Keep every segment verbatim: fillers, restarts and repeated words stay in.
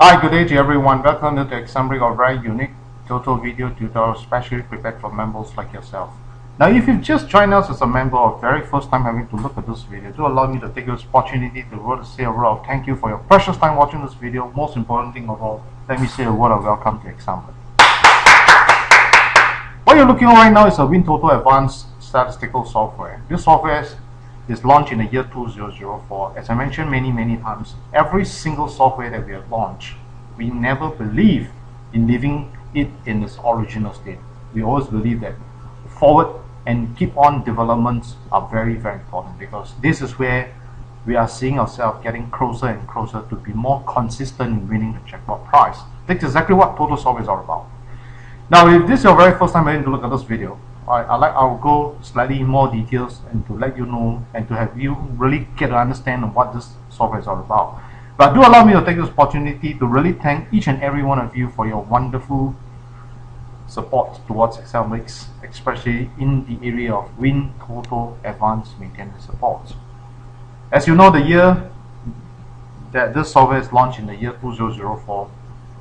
Hi, good day to everyone. Welcome to the Exambly or very unique Toto video tutorial specially prepared for members like yourself. Now, if you've just joined us as a member or very first time having to look at this video, do allow me to take this opportunity to say a word of thank you for your precious time watching this video. Most important thing of all, let me say a word of welcome to Exambly. What you're looking at right now is a WinTOTO advanced statistical software. This software is is launched in the year two thousand four. As I mentioned many many times, every single software that we have launched, we never believe in leaving it in its original state. We always believe that forward and keep on developments are very very important, because this is where we are seeing ourselves getting closer and closer to be more consistent in winning the jackpot prize. That's exactly what Toto software is all about. Now, if this is your very first time having to look at this video, I, I like, I'll go slightly more details and to let you know and to have you really get to understand what this software is all about. But do allow me to take this opportunity to really thank each and every one of you for your wonderful support towards Exambly, especially in the area of WinTOTO advanced maintenance support. As you know, the year that this software is launched in the year two thousand four.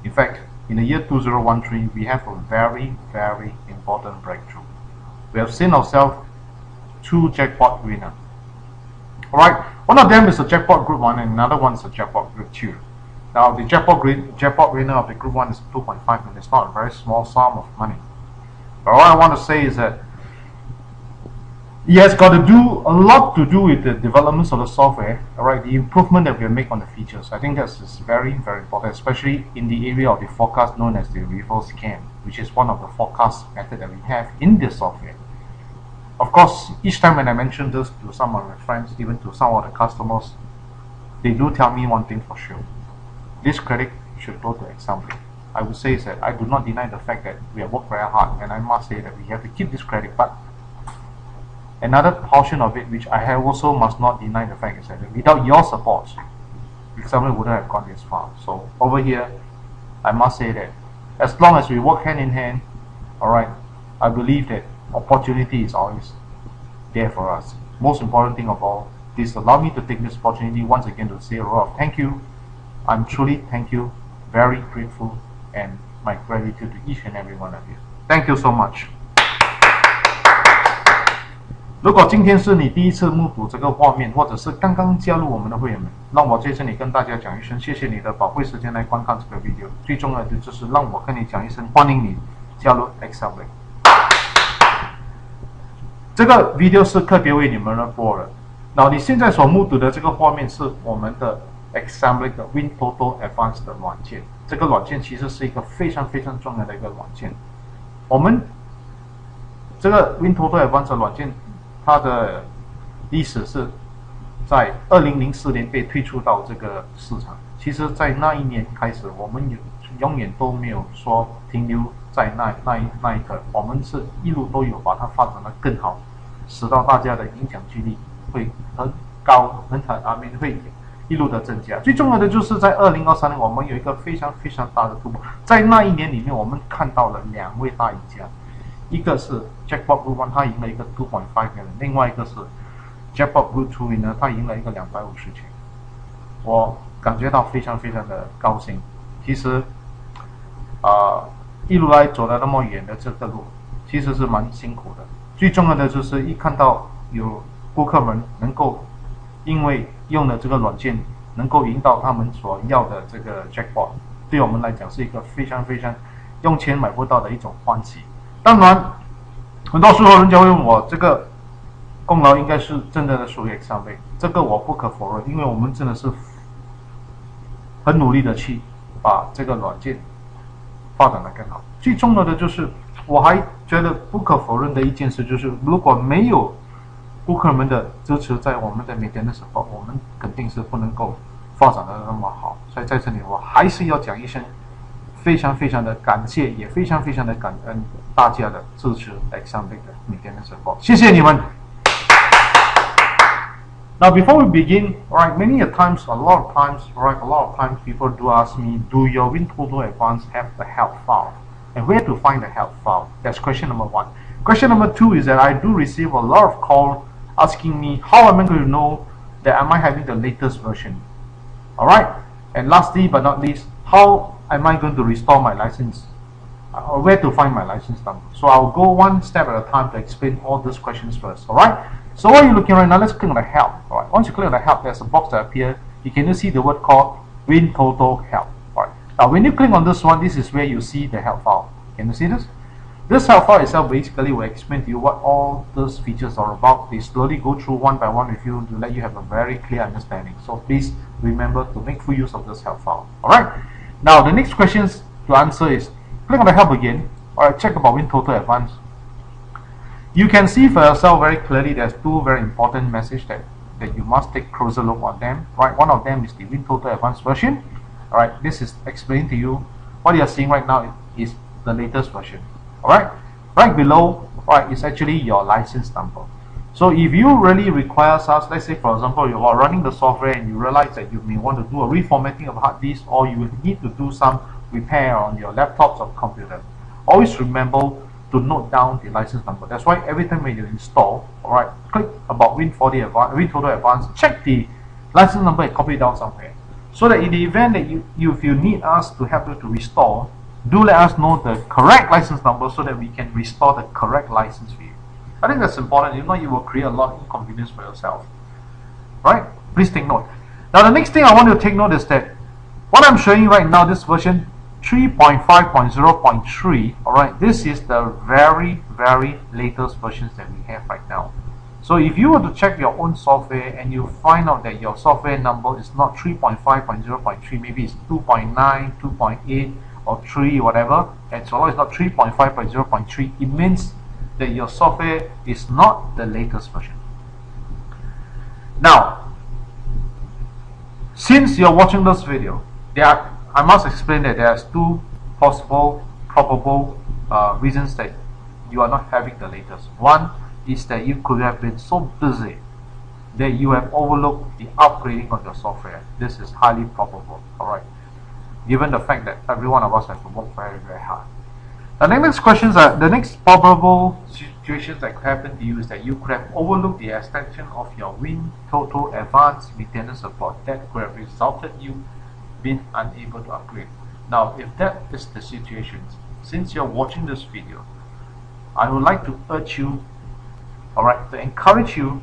In fact, in the year two thousand thirteen, we have a very very important breakthrough. We have seen ourselves two jackpot winners. Alright, one of them is a jackpot group one and another one is a jackpot group two. Now, the jackpot grid, jackpot winner of the group one is two point five million. It's not a very small sum of money. But all I want to say is that it has got to do a lot to do with the developments of the software, alright, the improvement that we have made on the features. I think that's just very, very important, especially in the area of the forecast known as the reverse C A M, which is one of the forecast methods that we have in this software. Of course, each time when I mention this to some of my friends, even to some of the customers, they do tell me one thing for sure. This credit should go to Exambly. I would say is that I do not deny the fact that we have worked very hard, and I must say that we have to keep this credit. But another portion of it, which I have also must not deny the fact, is that without your support, Exambly wouldn't have gone this far. So over here, I must say that as long as we work hand in hand, alright, I believe that opportunity is always there for us. Most important thing of all, this allow me to take this opportunity once again to say a word of thank you. I'm truly thank you, very grateful, and my gratitude to each and every one of you. Thank you so much. 如果今天是你第一次目睹这个画面，或者是刚刚加入我们的会员们，让我在这里跟大家讲一声，谢谢你的宝贵时间来观看这个 video。最重要的就是让我跟你讲一声，欢迎你加入 Exambly。这个 video 是特别为你们而播的。那你现在所目睹的这个画面是我们的 Exambly 的 WinTOTO Advanced 的软件。这个软件其实是一个非常非常重要的一个软件。我们这个 WinTOTO Advanced 软件。 它的历史是在二零零四年被推出到这个市场。其实，在那一年开始，我们永远都没有说停留在那那那一刻，我们是一路都有把它发展得更好，使到大家的影响距离会很高，很很啊，会一路的增加。最重要的就是在二零二三年，我们有一个非常非常大的突破。在那一年里面，我们看到了两位大赢家。 一个是 Jackpot Group One， 他赢了一个 two point five million； 另外一个是 Jackpot Group Two 呢，他赢了一个两百五十千。我感觉到非常非常的高兴。其实，啊、呃，一路来走了那么远的这个路，其实是蛮辛苦的。最重要的就是一看到有顾客们能够因为用了这个软件，能够赢到他们所要的这个 Jackpot， 对我们来讲是一个非常非常用钱买不到的一种欢喜。 当然，很多时候人家会问我，这个功劳应该是真正的属于 Exambly， 这个我不可否认，因为我们真的是很努力的去把这个软件发展的更好。最重要的就是，我还觉得不可否认的一件事就是，如果没有顾客们的支持，在我们的每天的时候，我们肯定是不能够发展的那么好。所以在这里，我还是要讲一声。 非常非常的感谢，也非常非常的感恩大家的支持 ，Exambly 的每天的直播，谢谢你们。Now before we begin, right? Many a times, a lot of times, right? A lot of times, people do ask me, do your WinTOTO Advanced have the help file, and where to find the help file? That's question number one. Question number two is that I do receive a lot of calls asking me how am I going to know that am I having the latest version? All right. And lastly but not least. how am I going to restore my license, or where to find my license number? So I'll go one step at a time to explain all these questions first. Alright, so what you're looking right now, let's click on the help. Alright, once you click on the help, there's a box that appears. You can just see the word called WinTOTO help. Alright, now when you click on this one, this is where you see the help file. Can you see this? This help file itself basically will explain to you what all those features are about. They slowly go through one by one with you to let you have a very clear understanding. So please remember to make full use of this help file. Alright, now the next questions to answer is, click on the help again, or check about WinTOTO Advanced. You can see for yourself very clearly there's two very important messages that, that you must take closer look on them. Right, one of them is the WinTOTO Advanced version. Alright, this is explaining to you what you are seeing right now is the latest version. Alright, right below, right, is actually your license number. So if you really require such, let's say for example you are running the software and you realize that you may want to do a reformatting of hard disk, or you will need to do some repair on your laptops or computer, always remember to note down the license number. That's why every time when you install, alright, click about WinTOTO Advanced, WinTOTO Advanced, check the license number and copy it down somewhere, so that in the event that you, you if you need us to help you to restore, do let us know the correct license number so that we can restore the correct license for you. I think that's important. If not, you will create a lot of inconvenience for yourself. Right? Please take note. Now the next thing I want you to take note is that what I'm showing you right now, this version three point five point zero point three, alright, this is the very very latest versions that we have right now. So if you were to check your own software and you find out that your software number is not three point five point zero point three, maybe it's two point nine, two point eight or three, whatever, and so long it's not three point five point zero point three, it means that your software is not the latest version. Now, since you're watching this video, there are I must explain that there's two possible, probable uh, reasons that you are not having the latest. One is that you could have been so busy that you have overlooked the upgrading of your software. This is highly probable, alright, given the fact that every one of us has to work very, very hard. The next questions are, the next probable situations that could happen to you is that you could have overlooked the extension of your WinTOTO Advanced maintenance support that could have resulted you been unable to upgrade. Now if that is the situation, since you're watching this video, I would like to urge you, alright, to encourage you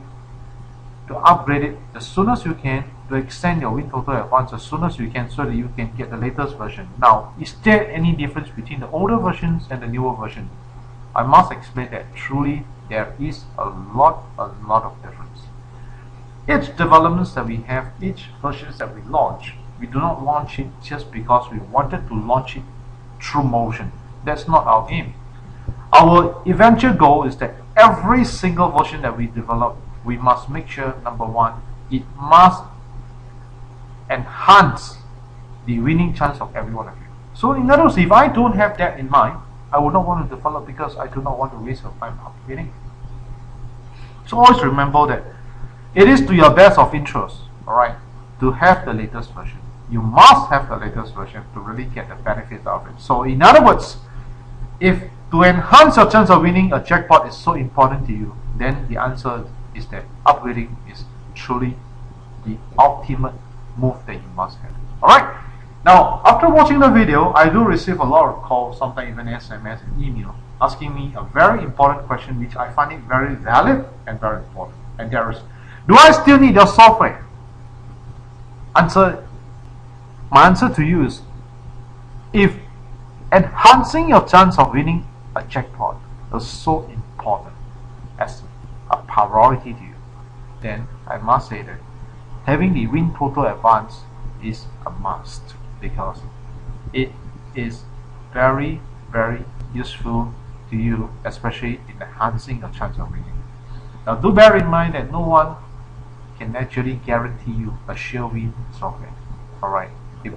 to upgrade it as soon as you can, to extend your WinTOTO Advanced as soon as you can so that you can get the latest version. Now, is there any difference between the older versions and the newer version? I must explain that truly there is a lot, a lot of difference. Each developments that we have, each versions that we launch, we do not launch it just because we wanted to launch it through motion. That's not our aim. Our eventual goal is that every single version that we develop, we must make sure, number one, it must enhance the winning chance of every one of you. So in other words, if I don't have that in mind, I would not want to develop because I do not want to waste your time upgrading. So always remember that it is to your best of interest, alright, to have the latest version. You must have the latest version to really get the benefits of it. So in other words, if to enhance your chance of winning a jackpot is so important to you, then the answer is that upgrading is truly the ultimate move that you must have. Alright, now after watching the video, I do receive a lot of calls, sometimes even S M S and email, asking me a very important question which I find it very valid and very important, and there is, do I still need your software? Answer, my answer to you is, if enhancing your chance of winning a jackpot is so important as a priority to you, then I must say that having the WinTOTO Advanced is a must, because it is very, very useful to you, especially in enhancing your chance of winning. Now do bear in mind that no one can actually guarantee you a sure win software. Alright, if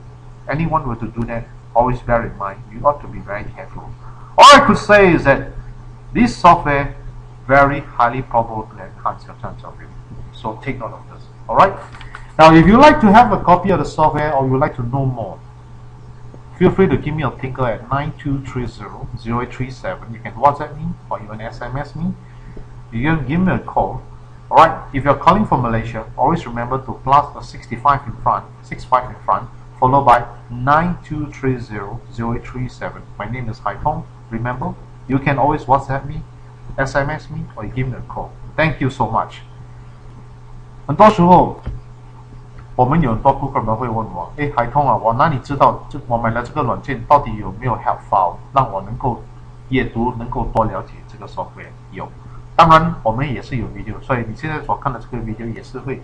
anyone were to do that, always bear in mind you ought to be very careful. All I could say is that this software very highly probable to enhance your chance of winning. So take note of this. Alright, now if you like to have a copy of the software or you would like to know more, feel free to give me a tinkle at nine two three zero zero eight three seven. You can WhatsApp me or even S M S me. You can give me a call. Alright, if you're calling from Malaysia, always remember to plus a sixty-five in front, sixty-five in front, followed by nine two three zero zero eight three seven. My name is Hai Tong. Remember, you can always WhatsApp me, S M S me, or give me a call. Thank you so much. 很多时候，我们有很多顾客们会问我：“哎，海通啊，我哪里知道这我买了这个软件到底有没有 help file 让我能够阅读，能够多了解这个 software？” 有，当然我们也是有 video， 所以你现在所看的这个 video 也是会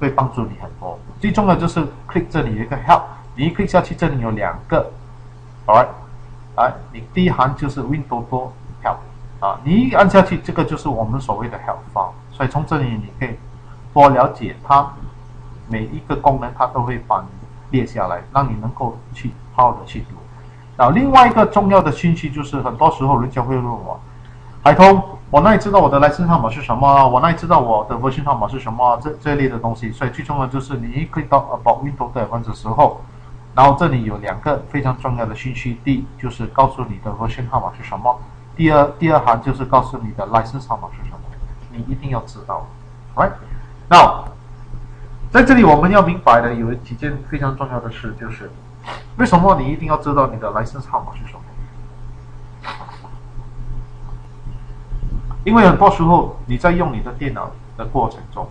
会帮助你很多。最重要就是 click 这里有一个 help， 你一 click 下去，这里有两个 ，alright， 来，你第一行就是 WinTOTO help， 啊，你一按下去，这个就是我们所谓的 help file， 所以从这里你可以 多了解它每一个功能，它都会把你列下来，让你能够去好好的去读。然后另外一个重要的信息就是，很多时候人家会问我：“海通，我哪里知道我的license号码是什么？我哪里知道我的version号码是什么？这这类的东西。”所以最重要就是你一 click 到 About Windows 的文字时候，然后这里有两个非常重要的信息：第一就是告诉你的version号码是什么；第二第二行就是告诉你的license号码是什么，你一定要知道 ，right？ 那，在这里我们要明白的有几件非常重要的事，就是为什么你一定要知道你的license号码是什么？因为很多时候你在用你的电脑的过程中，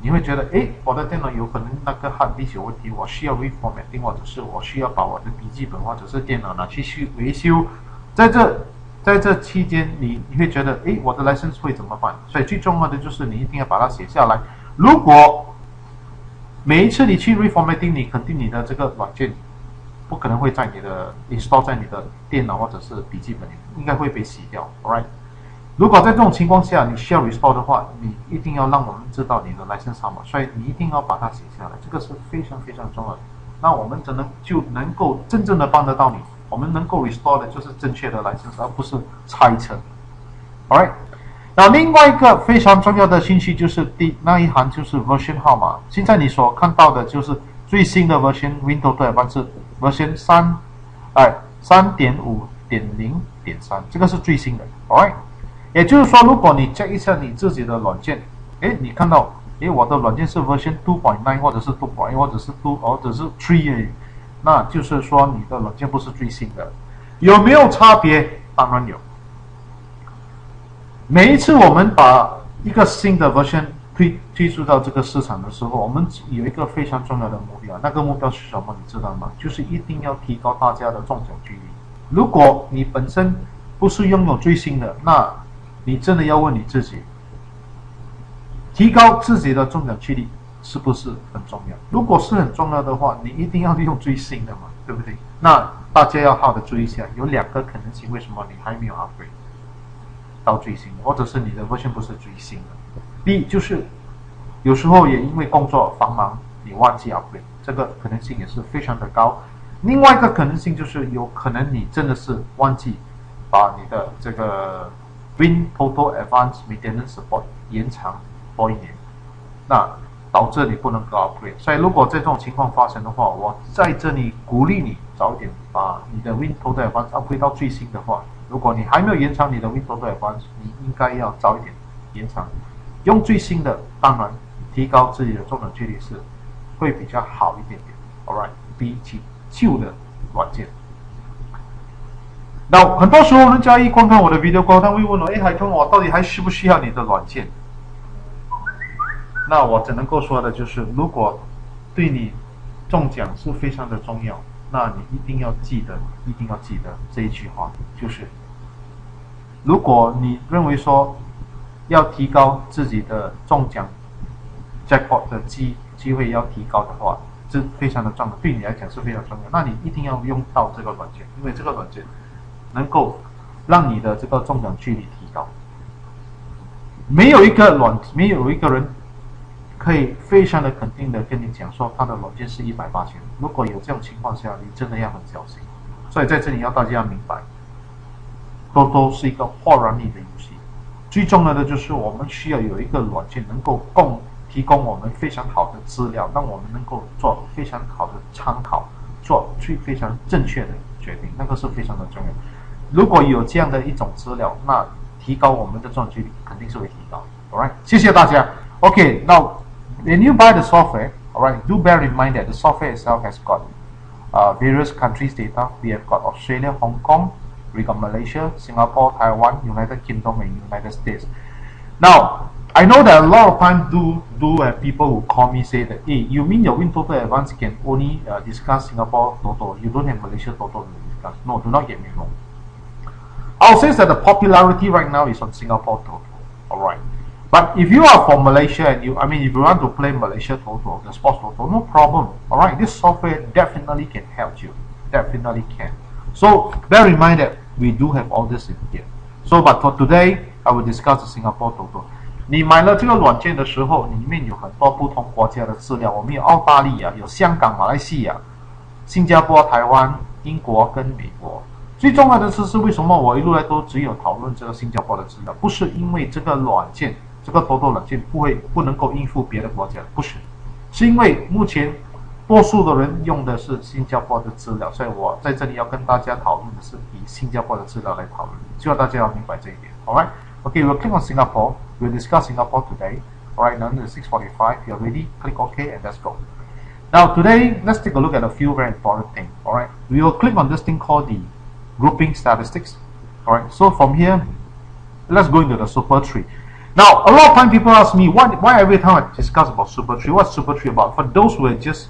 你会觉得，哎，我的电脑有可能那个 hard disk 有问题，我需要 reformatting， 或者是我需要把我的笔记本或者是电脑拿去修维修，在这。 在这期间你，你你会觉得，哎，我的 license 会怎么办？所以最重要的就是你一定要把它写下来。如果每一次你去 reformatting， 你肯定你的这个软件不可能会在你的 install 在你的电脑或者是笔记本里，应该会被洗掉 ，right？ 如果在这种情况下你需要 restore 的话，你一定要让我们知道你的 license 号码，所以你一定要把它写下来，这个是非常非常重要的。那我们只能就能够真正的帮得到你。 我们能够 restore 的就是正确的 license， 而不是猜测。Alright， 那另外一个非常重要的信息就是第那一行就是 version 号码。现在你所看到的就是最新的 version Windows 的版本 ，version 三，哎，三点五点零点三，这个是最新的。Alright， 也就是说，如果你 check 一下你自己的软件，哎，你看到，哎，我的软件是 version two point nine， 或者是 two point， 或者是 two， 或者是 three。 那就是说你的软件不是最新的，有没有差别？当然有。每一次我们把一个新的 version 推推出到这个市场的时候，我们有一个非常重要的目标，那个目标是什么？你知道吗？就是一定要提高大家的中奖几率。如果你本身不是拥有最新的，那你真的要问你自己，提高自己的中奖几率 是不是很重要？如果是很重要的话，你一定要利用最新的嘛，对不对？那大家要好的注意一下，有两个可能性，为什么你还没有 upgrade 到最新的，或者是你的 version 不是最新的？第一就是有时候也因为工作繁忙，你忘记 upgrade， 这个可能性也是非常的高。另外一个可能性就是有可能你真的是忘记把你的这个 WinTOTO Advanced Maintenance Support 延长多一年，那 导致你不能够 upgrade， 所以如果这种情况发生的话，我在这里鼓励你早点把你的 WinTOTO Advanced upgrade 到最新的话。如果你还没有延长你的 WinTOTO Advanced， 你应该要早一点延长，用最新的，当然提高自己的中奖几率是会比较好一点点。Alright， 比起旧的软件。那很多时候人家一观看我的 video 过后，他会问我：哎，海通，我到底还需不需要你的软件？ 那我只能够说的就是，如果对你中奖是非常的重要，那你一定要记得，一定要记得这一句话，就是：如果你认为说要提高自己的中奖 jackpot 的机机会要提高的话，这非常的重要，对你来讲是非常重要。那你一定要用到这个软件，因为这个软件能够让你的这个中奖几率提高。没有一个软，没有一个人 可以非常的肯定的跟你讲说，它的软件是一百八千。如果有这种情况下，你真的要很小心。所以在这里要大家要明白，多多是一个扩容力的游戏。最重要的就是我们需要有一个软件能够供提供我们非常好的资料，让我们能够做非常好的参考，做最非常正确的决定，那个是非常的重要。如果有这样的一种资料，那提高我们的中奖几率肯定是会提高。All right， 谢谢大家。OK， now when you buy the software, alright, do bear in mind that the software itself has got uh, various countries' data. We have got Australia, Hong Kong, we got Malaysia, Singapore, Taiwan, United Kingdom, and United States. Now, I know that a lot of time do do have people who call me say that, hey, you mean your WinTOTO Advance can only uh, discuss Singapore Toto, you don't have Malaysia Toto to discuss. No, do not get me wrong. I'll say that the popularity right now is on Singapore Toto, alright. But if you are from Malaysia and you, I mean, if you want to play Malaysia Toto, the sports Toto, no problem, alright. This software definitely can help you, definitely can. So bear in mind that we do have all this in here. So, but for today, I will discuss the Singapore Toto. 你买了这个软件的时候，里面有很多不同国家的资料。我们有澳大利亚、有香港、马来西亚、新加坡、台湾、英国跟美国。最重要的是，是为什么我一路来都只有讨论这个新加坡的资料？不是因为这个软件，这个WinTOTO软件不会不能够应付别的国家，不是，是因为目前多数的人用的是新加坡的资料，所以我在这里要跟大家讨论的是以新加坡的资料来讨论，希望大家要明白这一点。All right. Okay, we'll click on Singapore. We'll discuss Singapore today. Alright, now it's six forty-five. You're ready? Click OK and let's go. Now today, let's take a look at a few very important things. Alright, we will click on this thing called the grouping statistics. Alright, so from here, let's go into the super tree. Now, a lot of time people ask me, why, why every time I discuss about super tree? What's super tree about? For those who are just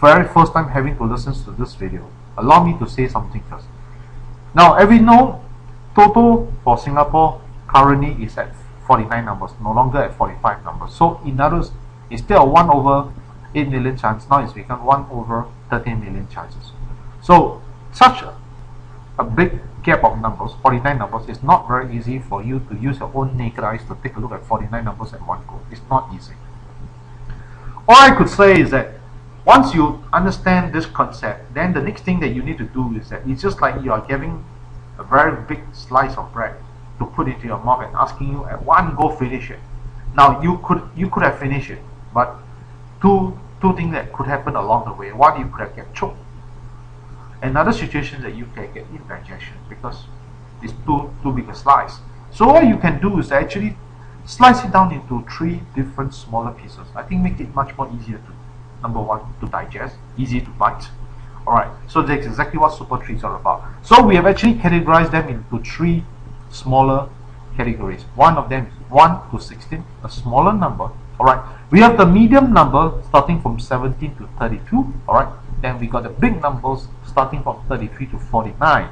very first time having to listen to this video, allow me to say something first. Now, every know, total for Singapore currently is at forty-nine numbers, no longer at forty-five numbers. So in other words, instead of one over eight million chances, now it's become one over thirteen million chances. So such a big gap of numbers, forty-nine numbers, is not very easy for you to use your own naked eyes to take a look at forty-nine numbers at one go. It's not easy. All I could say is that once you understand this concept, then the next thing that you need to do is that it's just like you are giving a very big slice of bread to put into your mouth and asking you at one go finish it. Now you could you could have finished it, but two two things that could happen along the way. One, you could have get choked. Another situation that you can get indigestion because it's too too big a slice. So what you can do is actually slice it down into three different smaller pieces. I think make it much more easier to, number one, to digest, easy to bite. Alright, so that's exactly what super trees are about. So we have actually categorized them into three smaller categories. One of them is one to sixteen, a smaller number. Alright, we have the medium number starting from seventeen to thirty-two. Alright, then we got the big numbers starting from thirty-three to forty-nine.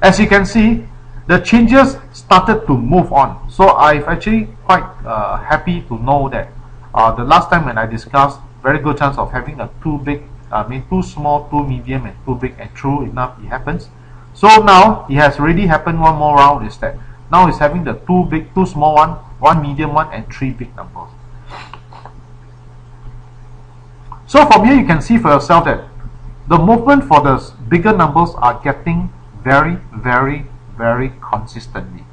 As you can see, the changes started to move on. So I'm actually quite uh, happy to know that uh, the last time when I discussed, very good chance of having a too big, I mean too small, too medium, and too big, and true enough it happens. So now it has already happened one more round is that now it's having the two big, two small one, one medium one, and three big numbers. So from here you can see for yourself that the movement for the bigger numbers are getting very, very, very consistently.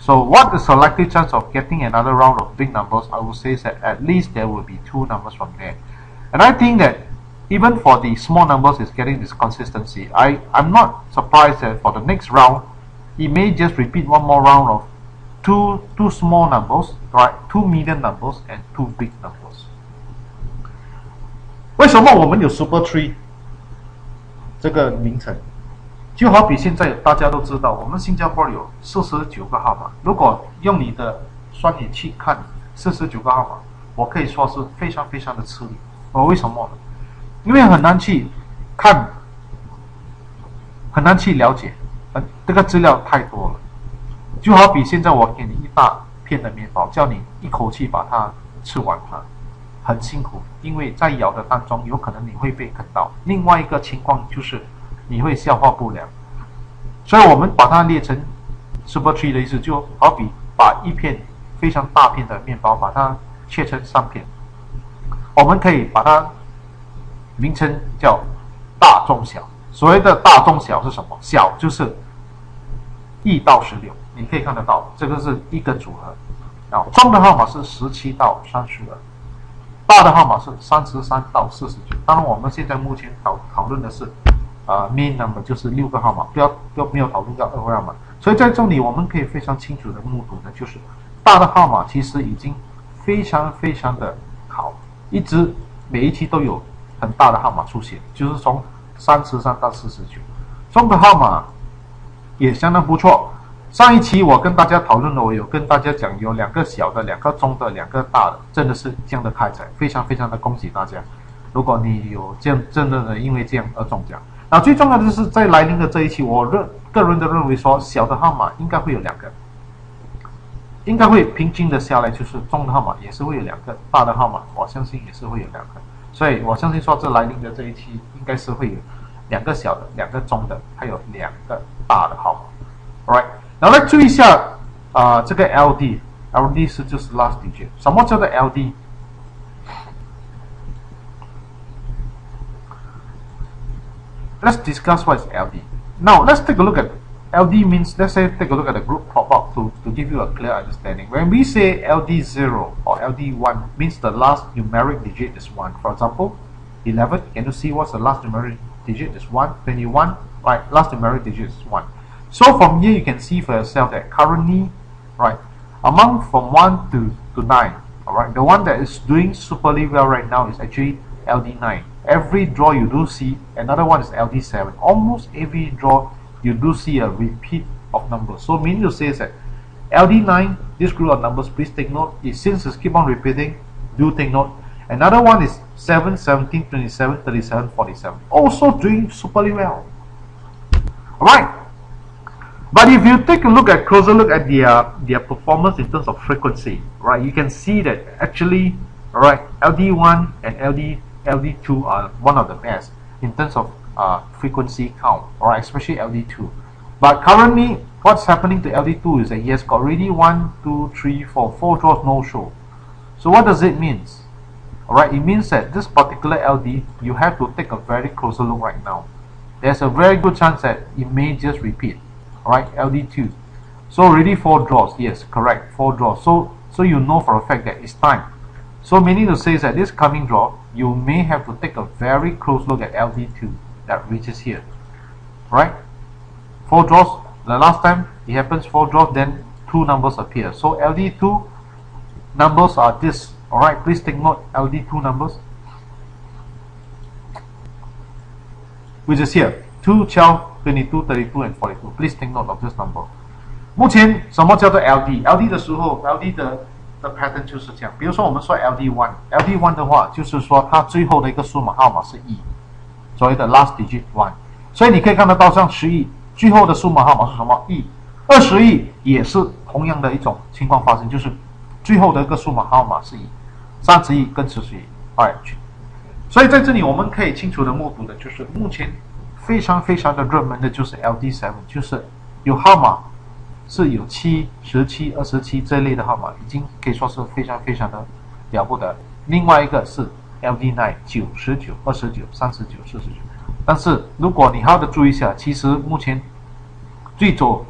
So what is the likely chance of getting another round of big numbers? I would say is that at least there will be two numbers from there. And I think that even for the small numbers is getting this consistency. I, I'm not surprised that for the next round, it may just repeat one more round of two, two small numbers, right? Two medium numbers and two big numbers. 为什么我们有 Super Tree 这个名称？就好比现在大家都知道，我们新加坡有四十九个号码。如果用你的双眼去看四十九个号码，我可以说是非常非常的吃力。呃，为什么呢？ 因为很难去看，很难去了解，呃，这个资料太多了。就好比现在我给你一大片的面包，叫你一口气把它吃完它，很辛苦，因为在咬的当中有可能你会被啃到。另外一个情况就是你会消化不良，所以我们把它列成 super tree 的意思，就好比把一片非常大片的面包把它切成三片，我们可以把它 名称叫大中小。所谓的大中小是什么？小就是一到十六，你可以看得到，这个是一个组合。啊，中的号码是十七到三十二，大的号码是三十三到四十九。当然，我们现在目前讨讨论的是啊、呃、main number， 就是六个号码，不要不要没有讨论到二个号码。所以在这里，我们可以非常清楚的目睹的就是，大的号码其实已经非常非常的好，一直每一期都有很大的号码出现，就是从三十三到四十九，中的号码也相当不错。上一期我跟大家讨论了，我有跟大家讲有两个小的、两个中的、两个大的，真的是这样的开采，非常非常的恭喜大家。如果你有这样真正的因为这样而中奖，那最重要的就是在来临的这一期，我认个人的认为说，小的号码应该会有两个。 应该会平均的下来，就是中的号码也是会有两个，大的号码我相信也是会有两个，所以我相信说这来临的这一期应该是会有两个小的、两个中的，还有两个大的号码。Alright， 然后来注意一下啊、呃，这个 L D，L D 是就是 last digit。什么叫做 L D？ Let's discuss what is L D. Now let's take a look at. L D means, let's say, take a look at the group pop up to, to give you a clear understanding. When we say L D zero or L D one, means the last numeric digit is one. For example, eleven, can you see what's the last numeric digit is one? twenty-one, right, last numeric digit is one. So from here, you can see for yourself that currently, right, among from one to, to nine, all right, the one that is doing superly well right now is actually L D nine. Every draw you do see, another one is L D seven. Almost every draw, you do see a repeat of numbers. So meaning to say is that L D nine, this group of numbers, please take note, it since it's keep on repeating, do take note. Another one is seven, seventeen, twenty-seven, thirty-seven, forty-seven. Also doing superly well. Alright. But if you take a look at closer look at their their performance in terms of frequency, right, you can see that actually, right, L D one and L D two are one of the best in terms of Uh, frequency count, or right, especially L D two. But currently, what's happening to L D two is that he has got already one, two, three, four, four draws no show. So what does it mean? All right, it means that this particular L D, you have to take a very closer look right now. There's a very good chance that it may just repeat. All right, L D two. So already four draws. Yes, correct, four draws. So so you know for a fact that it's time. So meaning to say is that this coming draw, you may have to take a very close look at L D two. That reaches here, right? Four draws. The last time it happens, four draws, then two numbers appear. So L D two numbers are this. All right, please take note L D two numbers, which is here two, twelve, twenty-two, thirty-two, and forty-two. Please take note of this number. 目前什么叫做 L D？ L D 的时候 ，L D 的的 pattern 就是这样。比如说我们说 L D one，L D one 的话，就是说它最后的一个数码号码是一。 所谓的 last digit one， 所以你可以看得到，像十亿最后的数码号码是什么？亿，二十亿也是同样的一种情况发生，就是最后的一个数码号码是一，三十亿跟四十亿，哎，所以在这里我们可以清楚的目睹的就是，目前非常非常的热门的就是 L D seven， 就是有号码是有七、十七、二十七这类的号码，已经可以说是非常非常的了不得。另外一个是。 L D nine 九十九二十九三十九四十九，但是如果你好好的注意一下，其实目前最走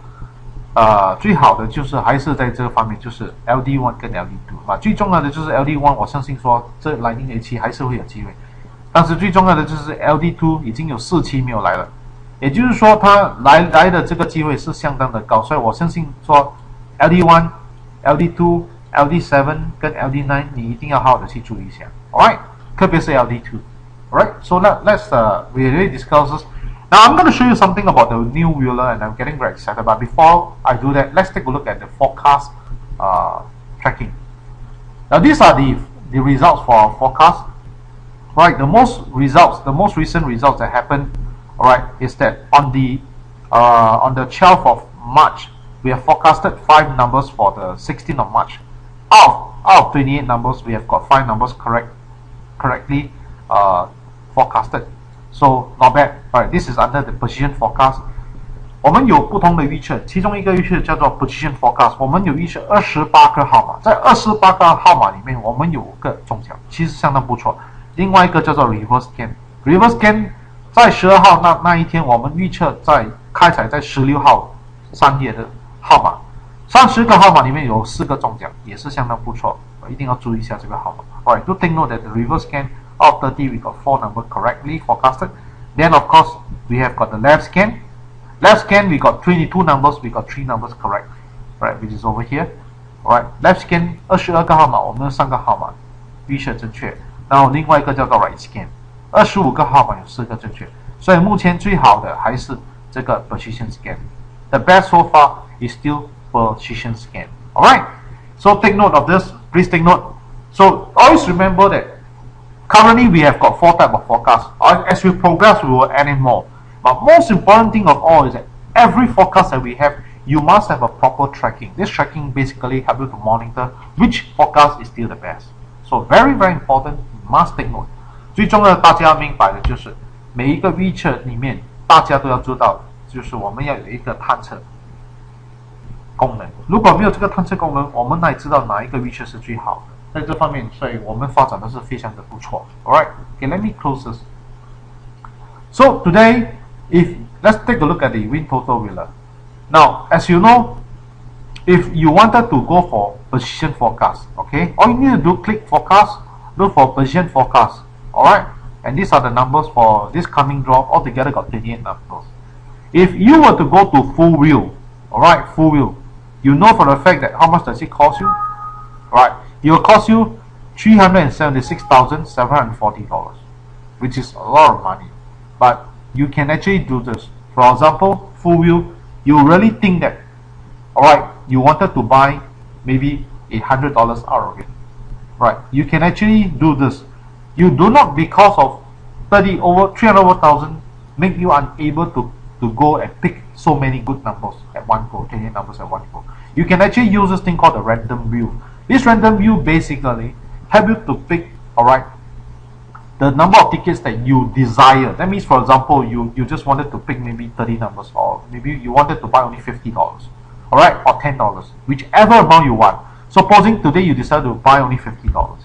啊、呃、最好的就是还是在这个方面，就是 L D one 跟 L D two 啊。最重要的就是 L D one， 我相信说这来临的一期还是会有机会，但是最重要的就是 L D two 已经有四期没有来了，也就是说它来来的这个机会是相当的高，所以我相信说 L D one、L D two、L D seven 跟 L D nine 你一定要好好的去注意一下 ，Alright。 特别是 L D two, right? So let, let's uh, we really discuss this. Now I'm going to show you something about the new Wheeler, and I'm getting very excited. But before I do that, let's take a look at the forecast uh, tracking. Now these are the the results for our forecast, right? The most results, the most recent results that happened, right, is that on the uh, on the twelfth of March we have forecasted five numbers for the sixteenth of March. Out of, out of twenty-eight numbers, we have got five numbers correct. correctly uh, forecasted, so not bad. Alright, this is under the precision forecast. 我们有不同的预测，其中一个预测叫做 precision forecast。我们有预测二十八个号码，在二十八个号码里面，我们有个中奖，其实相当不错。另外一个叫做 reverse scan。reverse scan 在十二号那那一天，我们预测在开采在十六号三页的号码，三十个号码里面有四个中奖，也是相当不错。 一定要注意一下这个号码。Alright, do take note that the reverse scan of thirty we got four number correctly forecasted. Then of course we have got the left scan. Left scan we got twenty-two numbers, we got three numbers correct, right, which is over here. Alright, left scan 二十二个号码，我们有三个号码预测正确。然后另外一个叫做 right scan，二十五个号码有四个正确，所以目前最好的还是这个 position scan。The best so far is still position scan. All right. So take note of this. Please take note. So always remember that currently we have got four types of forecasts. As we progress, we will add in more. But most important thing of all is that every forecast that we have, you must have a proper tracking. This tracking basically helps you to monitor which forecast is still the best. So very very important. You must take note. 最重要的，大家要明白的就是每一个 V C H 里面，大家都要知道，就是我们要有一个探测功能。如果没有这个探测功能，我们哪里知道哪一个 V C H 是最好的？在这方面，所以我们发展的是非常的不错。All right, okay, let me close this. So today, if let's take a look at the WinTOTO wheeler. Now, as you know, if you wanted to go for position forecast, okay, all you need to do click forecast, look for position forecast. Alright, and these are the numbers for this coming drop. Altogether got twenty-eight numbers. If you were to go to full wheel, alright, full wheel, you know for the fact that how much does it cost you? Alright, it will cost you three hundred seventy-six thousand seven hundred forty dollars, which is a lot of money. But you can actually do this. For example, full wheel, you really think that, alright, you wanted to buy maybe one hundred dollars out of it. Right, you can actually do this. You do not, because of thirty over three hundred over thousand, make you unable to to go and pick so many good numbers at one go, twenty numbers at one go. You can actually use this thing called the random view. This random view basically help you to pick, all right, the number of tickets that you desire. That means, for example, you you just wanted to pick maybe thirty numbers, or maybe you wanted to buy only fifty dollars, all right, or ten dollars, whichever amount you want. Supposing today you decide to buy only fifty dollars,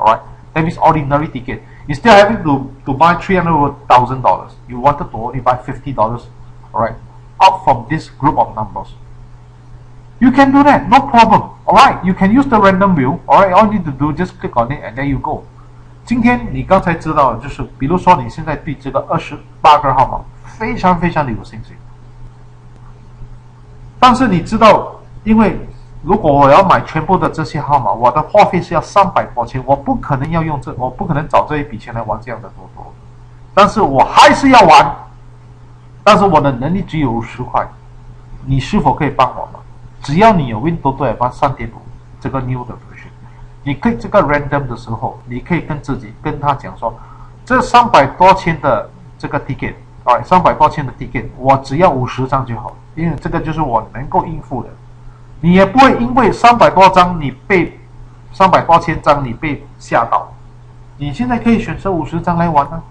all right. That means ordinary ticket. Instead of having to, to buy three hundred thousand dollars, you wanted to only buy fifty dollars, alright, out from this group of numbers. You can do that, no problem. Alright, you can use the random wheel. Alright, all you need to do just click on it and there you go. 今天你刚才知道的就是，比如说你现在对这个二十八个号码非常非常的有信心，但是你知道，因为如果我要买全部的这些号码，我的话费是要三百块钱，我不可能要用这，我不可能找这一笔钱来玩这样的多多，但是我还是要玩，但是我的能力只有十块，你是否可以帮我吗？只要你有 WinTOTO Advanced 三点五这个 new 的 version， 你可以这个 random 的时候，你可以跟自己跟他讲说，这三百多千的这个 ticket， 啊，三百多千的 ticket， 我只要五十张就好，因为这个就是我能够应付的。 你也不会因为三百多张你被三百八千张你被吓到，你现在可以选择五十张来玩啊，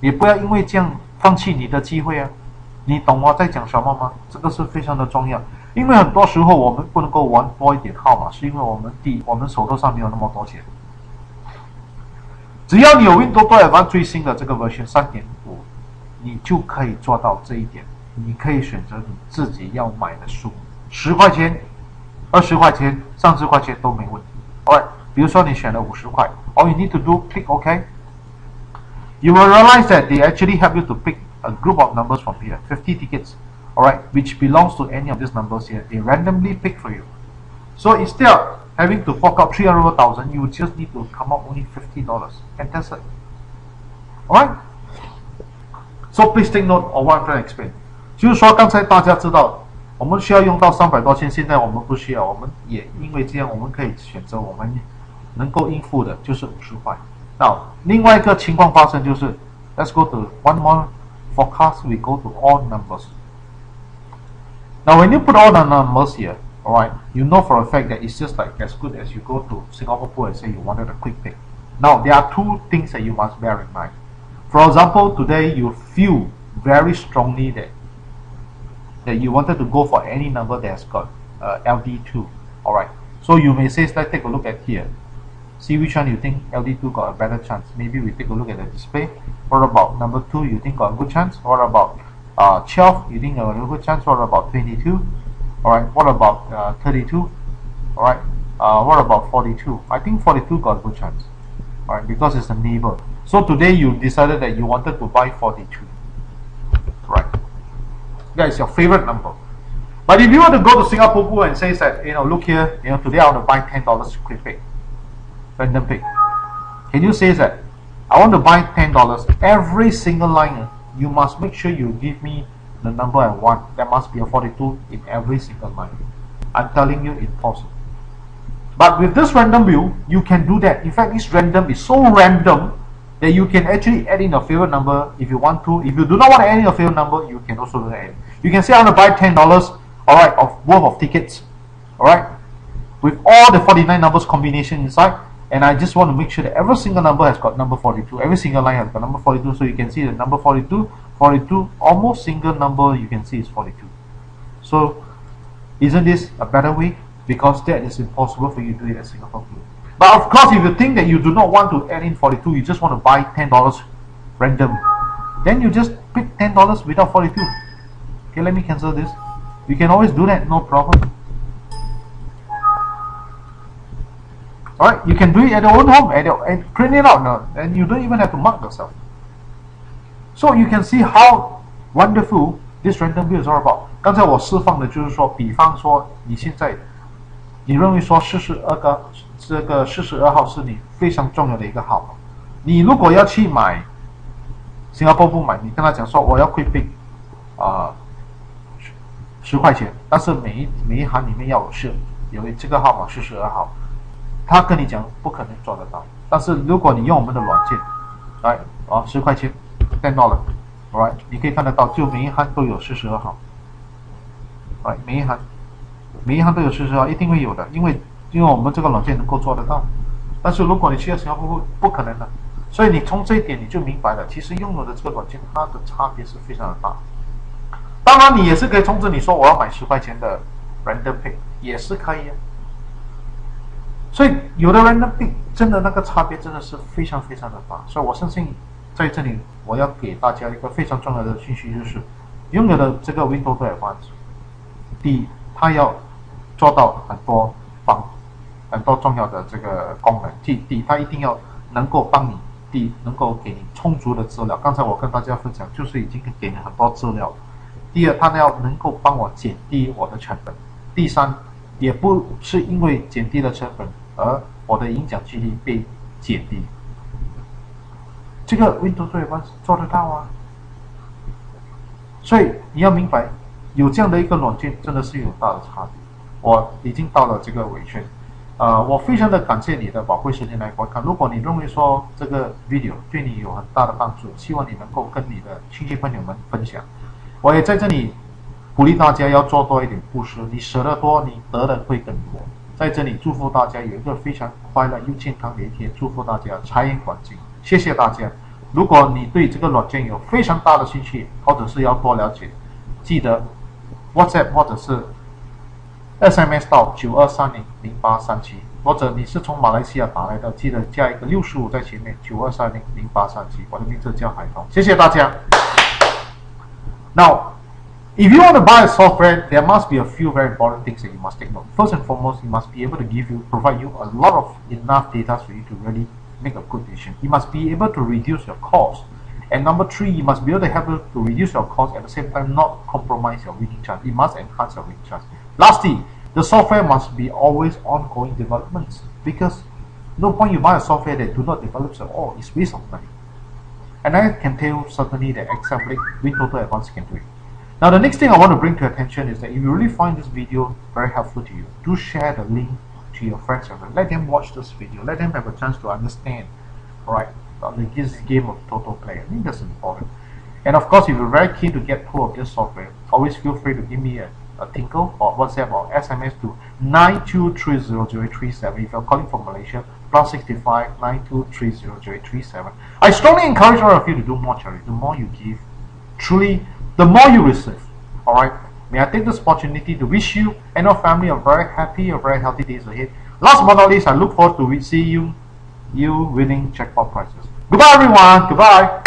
也不要因为这样放弃你的机会啊，你懂我在讲什么吗？这个是非常的重要，因为很多时候我们不能够玩多一点号码，是因为我们第我们手头上没有那么多钱。只要你有 WinTOTO Advanced 最新的这个 version 三点五，你就可以做到这一点，你可以选择你自己要买的数，十块钱。 二十块钱、三十块钱都没问题。Alright， 比如说你选了五十块 ，all you need to do click OK. You will realize that they actually help you to pick a group of numbers from here, fifty tickets. Alright, which belongs to any of these numbers here. They randomly pick for you. So instead of having to fork out three hundred thousand, you just need to come out only fifty dollars, and that's it. Alright. So please take note of what I'm trying to explain. 就是说，刚才大家知道。 我们需要用到三百多千，现在我们不需要，我们也因为这样，我们可以选择我们能够应付的，就是五十块。那另外一个情况发生就是 ，Let's go to one more forecast. We go to all numbers. Now when you put all the numbers here, alright, you know for a fact that it's just like as good as you go to Singapore Pool and say you wanted a quick pick. Now there are two things that you must bear in mind. For example, today you feel very strongly that. that you wanted to go for any number that has got uh, L D two, alright. So you may say, let's take a look at here. See which one you think L D two got a better chance. Maybe we take a look at the display. What about number two, you think got a good chance? What about uh, twelve, you think got a good chance? What about twenty-two? Alright, what about uh, thirty-two? Alright, uh, what about forty-two? I think forty-two got a good chance, alright, because it's a neighbor. So today you decided that you wanted to buy forty-two, right? That is your favorite number. But if you want to go to Singapore Pool and say that, you know, look here, you know, today I want to buy ten dollars quick pick, random pick. Can you say that I want to buy ten dollars. Every single line, you must make sure you give me the number I want. There must be a forty-two in every single line. I'm telling you, it's possible. But with this random view, you can do that. In fact, this random is so random that you can actually add in a favorite number if you want to. If you do not want to add in a favorite number, you can also do that. You can say, I want to buy ten dollars, all right, of worth of tickets, all right, with all the forty-nine numbers combination inside, and I just want to make sure that every single number has got number forty-two, every single line has got number forty-two, so you can see the number forty-two, forty-two, almost single number you can see is forty-two. So, isn't this a better way? Because that is impossible for you to do it as Singapore Pool. But of course, if you think that you do not want to add in forty-two, you just want to buy ten dollars random, then you just pick ten dollars without forty-two. Okay, let me cancel this. You can always do that, no problem. Alright, you can do it at your own home and, and print it out now, and you don't even have to mark yourself. So you can see how wonderful this random view is all about. 刚才我释放的就是说，比方说你现在。 你认为说四十二个这个四十二号是你非常重要的一个号码，你如果要去买，新加坡不买，你跟他讲说我要贵宾，啊、呃，十块钱，但是每一每一行里面要有是有这个号码四十二号，他跟你讲不可能做得到，但是如果你用我们的软件，来啊十块钱ten dollars，right，你可以看得到，就每一行都有四十二号，right，每一行。 每一行都有四十号，一定会有的，因为因为我们这个软件能够做得到。但是如果你去到新加坡，不可能的。所以你从这一点你就明白了，其实用了的这个软件，它的差别是非常的大。当然，你也是可以通知你说我要买十块钱的 random pick， 也是可以啊。所以有的 random pick 真的那个差别真的是非常非常的大。所以我相信在这里我要给大家一个非常重要的信息，就是拥有的这个 WinTOTO advanced， 第一，它要 做到很多帮很多重要的这个功能，第第它一定要能够帮你，第能够给你充足的资料。刚才我跟大家分享，就是已经给你很多资料。第二，它要能够帮我减低我的成本。第三，也不是因为减低了成本而我的影响距离被减低。这个 WinTOTO 对吧做得到啊？所以你要明白，有这样的一个软件，真的是有大的差别。 我已经到了这个尾声，呃，我非常的感谢你的宝贵时间来观看。如果你认为说这个 video 对你有很大的帮助，希望你能够跟你的亲戚朋友们分享。我也在这里鼓励大家要做多一点布施，你舍得多，你得的会更多。在这里祝福大家有一个非常快乐又健康的一天，祝福大家财源广进。谢谢大家。如果你对这个软件有非常大的兴趣，或者是要多了解，记得 WhatsApp 或者是 S M S 到九二三零零八三七，或者你是从马来西亚打来的，记得加一个六十五在前面，九二三零零八三七。我的名字叫海东，谢谢大家。Now, if you want to buy a software, there must be a few very important things that you must take note. First and foremost, it must be able to give you, provide you a lot of enough data for you to really make a good decision. You must be able to reduce your cost. And number three, you must be able to help you to reduce your cost at the same time, not compromise your winning chance. It must enhance your winning chance. Lastly, the software must be always ongoing developments, because no point you buy a software that do not develops at all. It's waste of money. And I can tell you certainly that Exambly, WinTOTO Advanced can do it. Now the next thing I want to bring to your attention is that if you really find this video very helpful to you, do share the link to your friends and let them watch this video. Let them have a chance to understand, right, this game of Toto play. I think that's important. And of course, if you're very keen to get hold of this software, always feel free to give me a a tinkle or WhatsApp or S M S to nine two three zero zero eight three seven if you're calling from Malaysia, plus six five nine two three zero zero eight three seven. I strongly encourage all of you to do more charity. The more you give, truly, the more you receive. Alright, may I take this opportunity to wish you and your family a very happy, a very healthy days ahead. Last but not least, I look forward to see you, you winning jackpot prizes. Goodbye everyone, goodbye.